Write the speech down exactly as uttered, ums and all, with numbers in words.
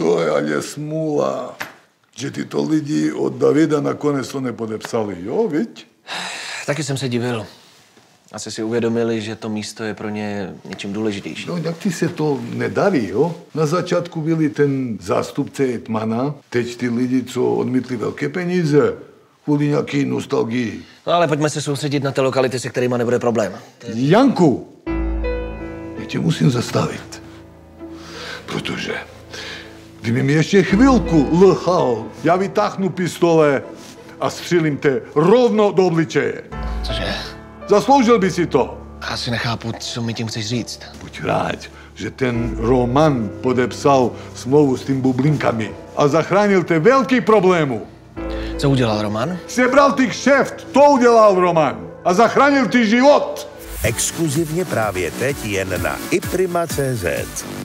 To je smula, že tyto lidi od Davida nakonec to nepodepsali, jo, viď? Taky jsem se divil. Asi si uvědomili, že to místo je pro ně něčím důležitější. No, jak ti se to nedarí, jo? Na začátku byli ten zástupce etmana, teď ty lidi, co odmítli velké peníze, kvůli nějaký nostalgii. No, ale pojďme se soustředit na ty lokality, se kterýma nebude problém. Teď... Janku! Já tě musím zastavit, protože kdyby mi ještě chvilku lhal, já vytáhnu pistole a střílim te rovno do obličeje. Cože? Zasloužil by si to. Asi nechápu, co mi tím chceš říct. Buď rád, že ten Roman podepsal smlouvu s tím bublinkami a zachránil te velký problému. Co udělal Roman? Sebral ty kšeft, to udělal Roman a zachránil ty život. Exkluzivně právě teď jen na i prima tečka cé zet.